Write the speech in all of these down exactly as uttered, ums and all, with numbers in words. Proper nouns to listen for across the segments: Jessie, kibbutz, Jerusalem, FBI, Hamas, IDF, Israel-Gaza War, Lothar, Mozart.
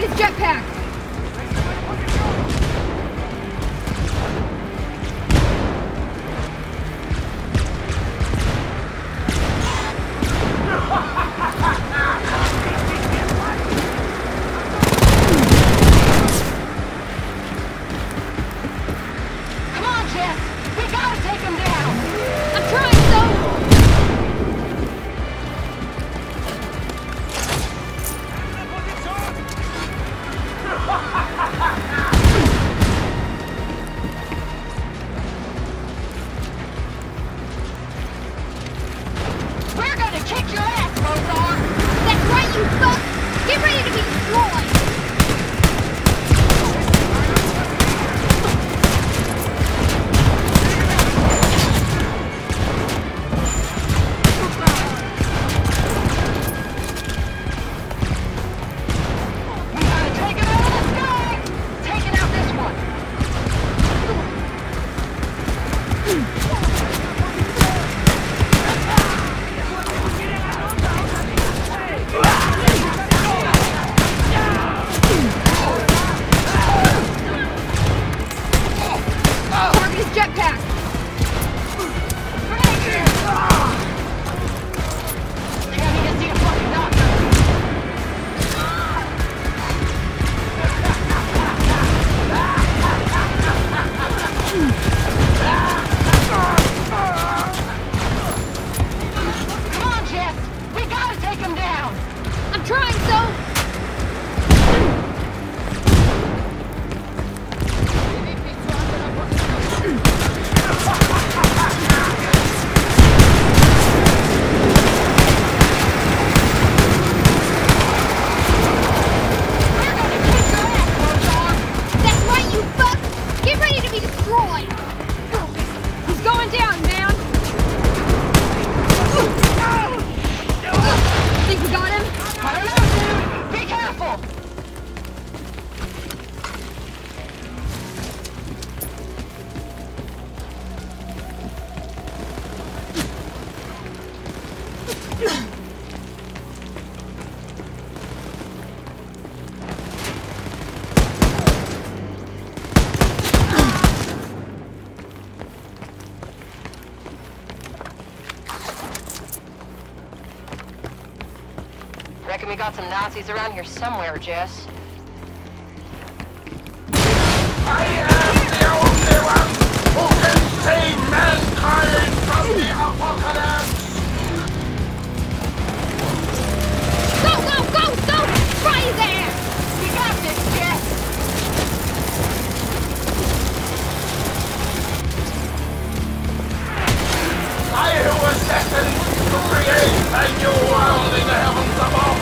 me his jetpack! Come on, Jess! We gotta take him down! I'm trying! Kick your ass, Mozart! That's right, you fuck! Get ready to be destroyed! We gotta take him out of the sky! Taking out this one! Reckon we got some Nazis around here somewhere, Jess. I am zero zero who can save mankind from the apocalypse! Go, go, go, go! Fry his ass! We got this, Jess! I who was destined to create a new world in the heavens above!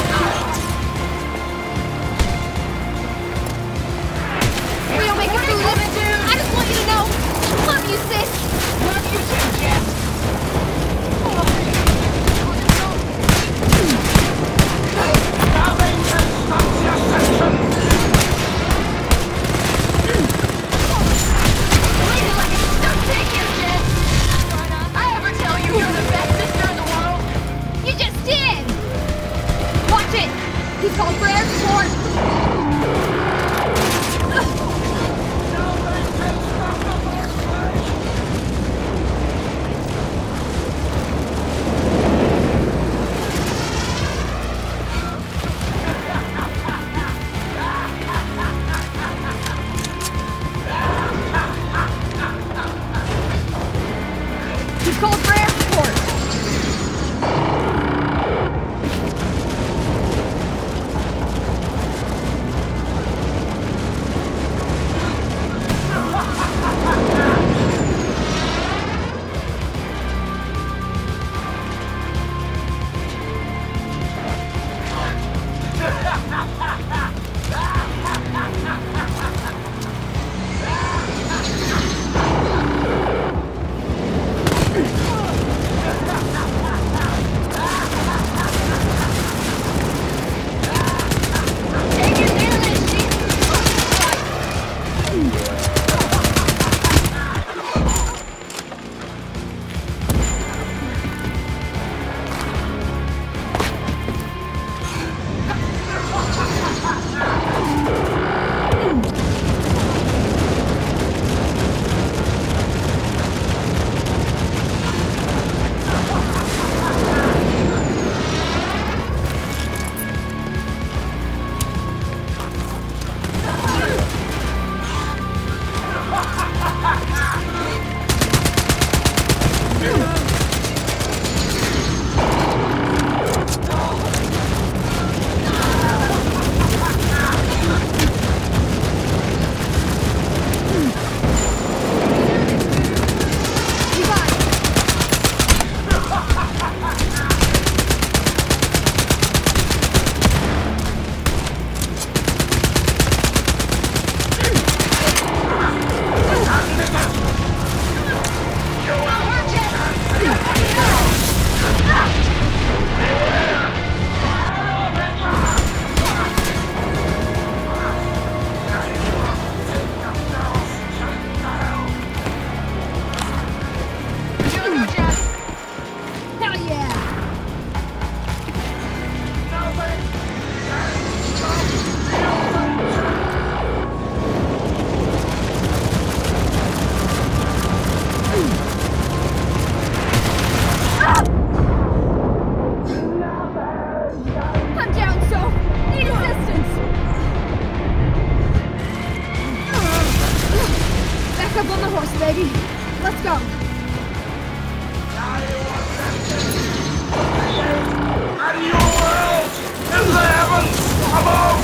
up on the horse, baby. Let's go. And your world in the heavens above.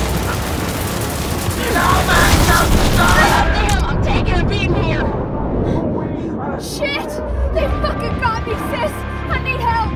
Now back down. I'm taking a beating here. Shit! They fucking got me, sis. I need help.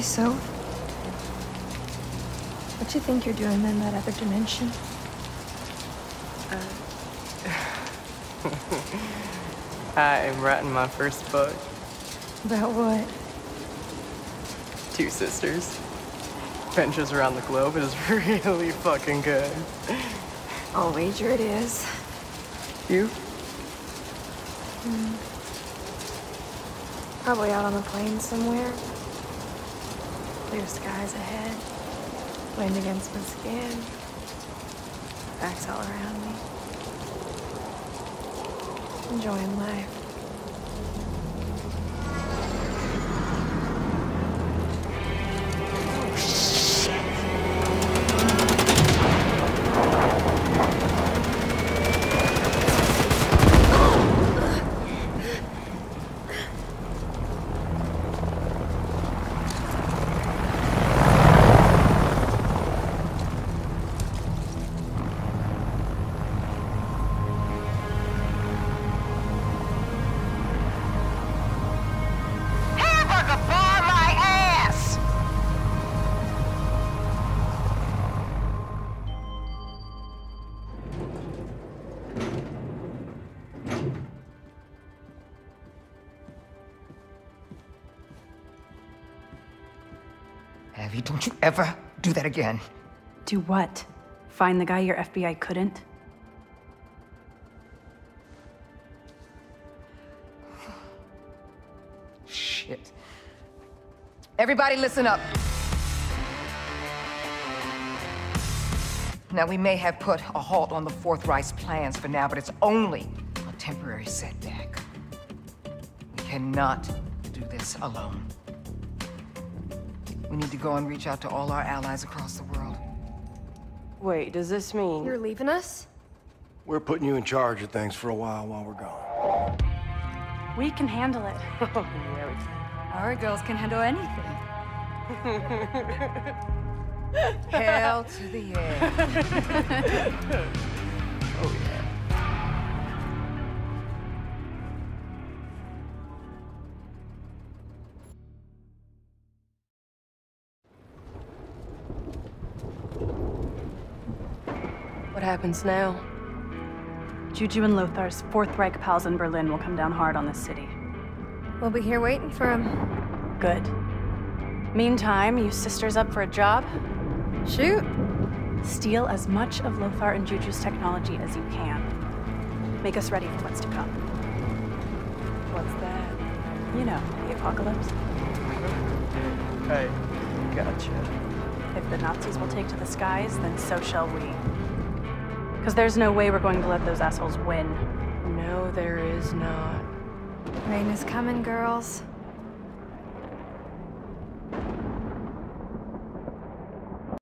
So, what do you think you're doing in that other dimension? Uh, I am writing my first book. About what? Two sisters. Adventures around the globe is really fucking good. I'll wager it is. You? Mm. Probably out on the plain somewhere. Clear skies ahead, wind against my skin, facts all around me. Enjoying life. Oh, shit. Abby, don't you ever do that again. Do what? Find the guy your F B I couldn't? Shit. Everybody listen up. Now, we may have put a halt on the Fourth Reich's plans for now, but it's only a temporary setback. We cannot do this alone. We need to go and reach out to all our allies across the world. Wait, does this mean... You're leaving us? We're putting you in charge of things for a while while we're gone. We can handle it. Yeah, we can. Our girls can handle anything. Hell to the yeah. Oh, yeah. What happens now? Juju and Lothar's Fourth Reich pals in Berlin will come down hard on this city. We'll be here waiting for them. Good. Meantime, you sisters up for a job? Shoot. Steal as much of Lothar and Juju's technology as you can. Make us ready for what's to come. What's that? You know, the apocalypse. Hey, gotcha. If the Nazis will take to the skies, then so shall we. Because there's no way we're going to let those assholes win. No, there is not. Rain is coming, girls.